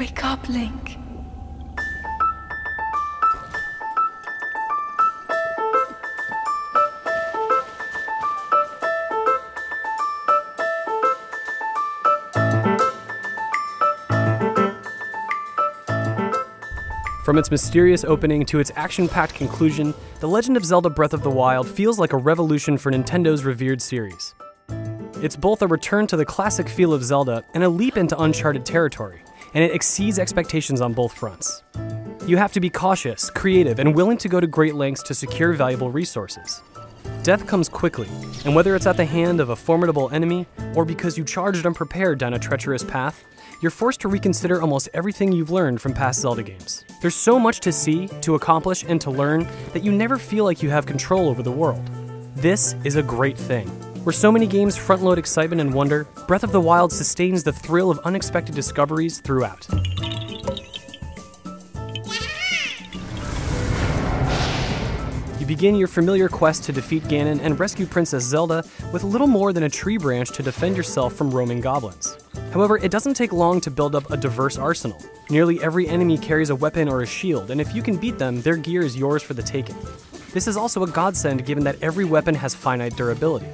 Wake up, Link. From its mysterious opening to its action-packed conclusion, The Legend of Zelda: Breath of the Wild feels like a revolution for Nintendo's revered series. It's both a return to the classic feel of Zelda and a leap into uncharted territory, and it exceeds expectations on both fronts. You have to be cautious, creative, and willing to go to great lengths to secure valuable resources. Death comes quickly, and whether it's at the hand of a formidable enemy or because you charged unprepared down a treacherous path, you're forced to reconsider almost everything you've learned from past Zelda games. There's so much to see, to accomplish, and to learn that you never feel like you have control over the world. This is a great thing. Where so many games front-load excitement and wonder, Breath of the Wild sustains the thrill of unexpected discoveries throughout. You begin your familiar quest to defeat Ganon and rescue Princess Zelda with little more than a tree branch to defend yourself from roaming goblins. However, it doesn't take long to build up a diverse arsenal. Nearly every enemy carries a weapon or a shield, and if you can beat them, their gear is yours for the taking. This is also a godsend given that every weapon has finite durability.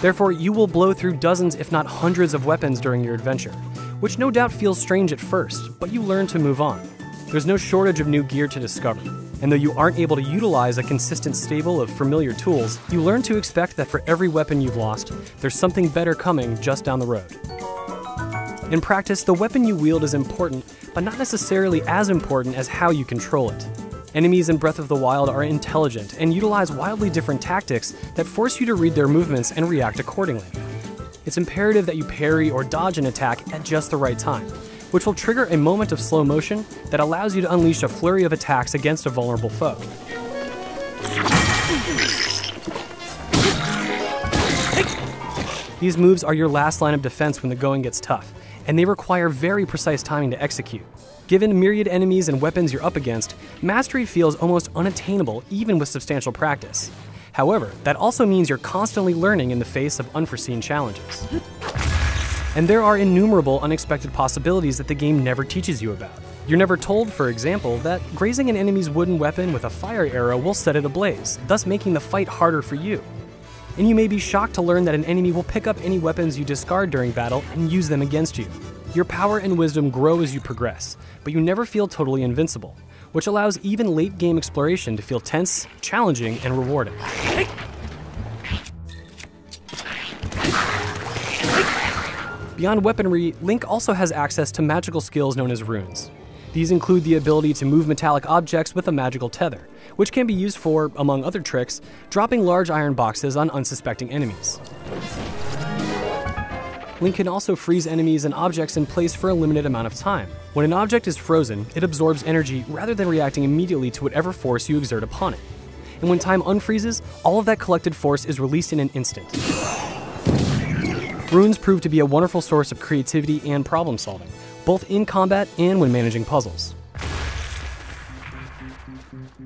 Therefore, you will blow through dozens if not hundreds of weapons during your adventure, which no doubt feels strange at first, but you learn to move on. There's no shortage of new gear to discover, and though you aren't able to utilize a consistent stable of familiar tools, you learn to expect that for every weapon you've lost, there's something better coming just down the road. In practice, the weapon you wield is important, but not necessarily as important as how you control it. Enemies in Breath of the Wild are intelligent and utilize wildly different tactics that force you to read their movements and react accordingly. It's imperative that you parry or dodge an attack at just the right time, which will trigger a moment of slow motion that allows you to unleash a flurry of attacks against a vulnerable foe. These moves are your last line of defense when the going gets tough, and they require very precise timing to execute. Given myriad enemies and weapons you're up against, mastery feels almost unattainable even with substantial practice. However, that also means you're constantly learning in the face of unforeseen challenges. And there are innumerable unexpected possibilities that the game never teaches you about. You're never told, for example, that grazing an enemy's wooden weapon with a fire arrow will set it ablaze, thus making the fight harder for you. And you may be shocked to learn that an enemy will pick up any weapons you discard during battle and use them against you. Your power and wisdom grow as you progress, but you never feel totally invincible, which allows even late-game exploration to feel tense, challenging, and rewarding. Beyond weaponry, Link also has access to magical skills known as runes. These include the ability to move metallic objects with a magical tether, which can be used for, among other tricks, dropping large iron boxes on unsuspecting enemies. Link can also freeze enemies and objects in place for a limited amount of time. When an object is frozen, it absorbs energy rather than reacting immediately to whatever force you exert upon it. And when time unfreezes, all of that collected force is released in an instant. Runes prove to be a wonderful source of creativity and problem solving, both in combat and when managing puzzles.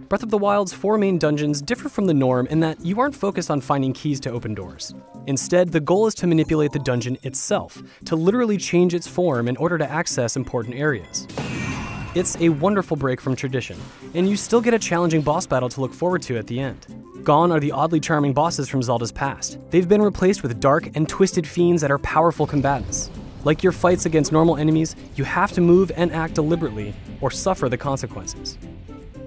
Breath of the Wild's four main dungeons differ from the norm in that you aren't focused on finding keys to open doors. Instead, the goal is to manipulate the dungeon itself, to literally change its form in order to access important areas. It's a wonderful break from tradition, and you still get a challenging boss battle to look forward to at the end. Gone are the oddly charming bosses from Zelda's past. They've been replaced with dark and twisted fiends that are powerful combatants. Like your fights against normal enemies, you have to move and act deliberately, or suffer the consequences.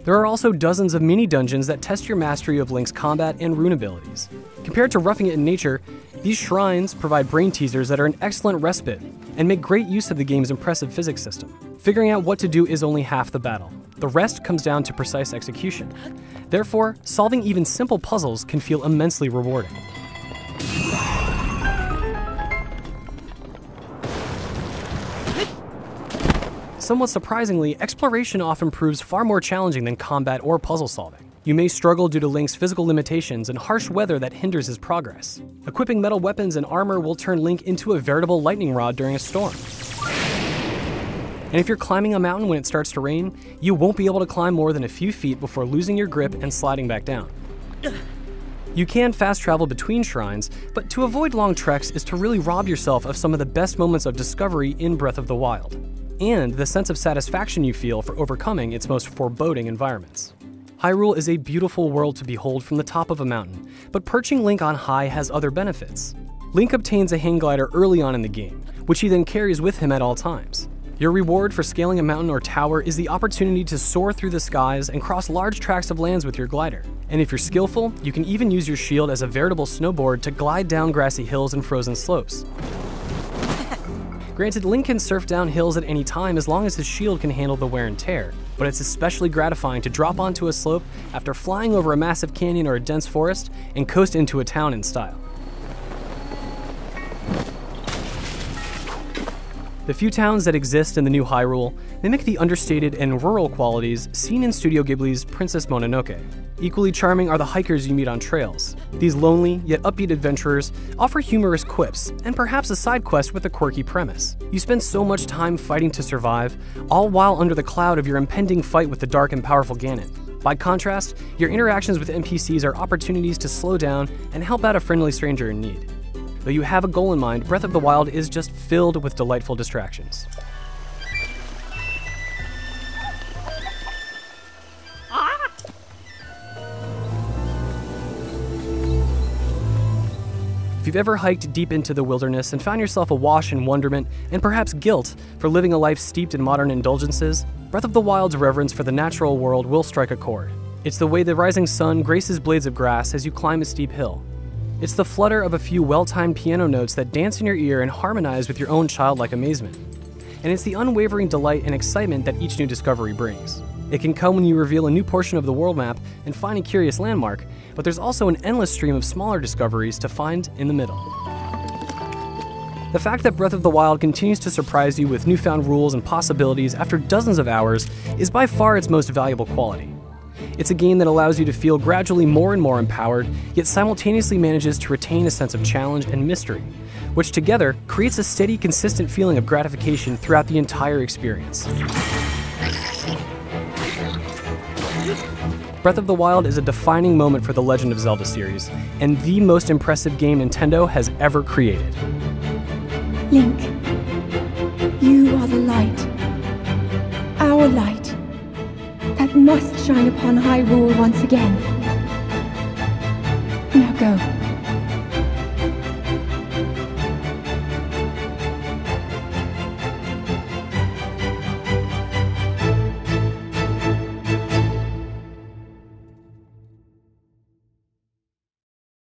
There are also dozens of mini-dungeons that test your mastery of Link's combat and rune abilities. Compared to roughing it in nature, these shrines provide brain teasers that are an excellent respite, and make great use of the game's impressive physics system. Figuring out what to do is only half the battle. The rest comes down to precise execution. Therefore, solving even simple puzzles can feel immensely rewarding. Somewhat surprisingly, exploration often proves far more challenging than combat or puzzle solving. You may struggle due to Link's physical limitations and harsh weather that hinders his progress. Equipping metal weapons and armor will turn Link into a veritable lightning rod during a storm. And if you're climbing a mountain when it starts to rain, you won't be able to climb more than a few feet before losing your grip and sliding back down. You can fast travel between shrines, but to avoid long treks is to really rob yourself of some of the best moments of discovery in Breath of the Wild. and the sense of satisfaction you feel for overcoming its most foreboding environments. Hyrule is a beautiful world to behold from the top of a mountain, but perching Link on high has other benefits. Link obtains a hang glider early on in the game, which he then carries with him at all times. Your reward for scaling a mountain or tower is the opportunity to soar through the skies and cross large tracts of lands with your glider. And if you're skillful, you can even use your shield as a veritable snowboard to glide down grassy hills and frozen slopes. Granted, Link can surf down hills at any time as long as his shield can handle the wear and tear, but it's especially gratifying to drop onto a slope after flying over a massive canyon or a dense forest and coast into a town in style. The few towns that exist in the new Hyrule mimic the understated and rural qualities seen in Studio Ghibli's Princess Mononoke. Equally charming are the hikers you meet on trails. These lonely, yet upbeat adventurers offer humorous quips and perhaps a side quest with a quirky premise. You spend so much time fighting to survive, all while under the cloud of your impending fight with the dark and powerful Ganon. By contrast, your interactions with NPCs are opportunities to slow down and help out a friendly stranger in need. Though you have a goal in mind, Breath of the Wild is just filled with delightful distractions. If you've ever hiked deep into the wilderness and found yourself awash in wonderment and perhaps guilt for living a life steeped in modern indulgences, Breath of the Wild's reverence for the natural world will strike a chord. It's the way the rising sun graces blades of grass as you climb a steep hill. It's the flutter of a few well-timed piano notes that dance in your ear and harmonize with your own childlike amazement. And it's the unwavering delight and excitement that each new discovery brings. It can come when you reveal a new portion of the world map and find a curious landmark, but there's also an endless stream of smaller discoveries to find in the middle. The fact that Breath of the Wild continues to surprise you with newfound rules and possibilities after dozens of hours is by far its most valuable quality. It's a game that allows you to feel gradually more and more empowered, yet simultaneously manages to retain a sense of challenge and mystery, which together creates a steady, consistent feeling of gratification throughout the entire experience. Breath of the Wild is a defining moment for the Legend of Zelda series, and the most impressive game Nintendo has ever created. Link, you are the light, our light, that must shine upon Hyrule once again. Now go.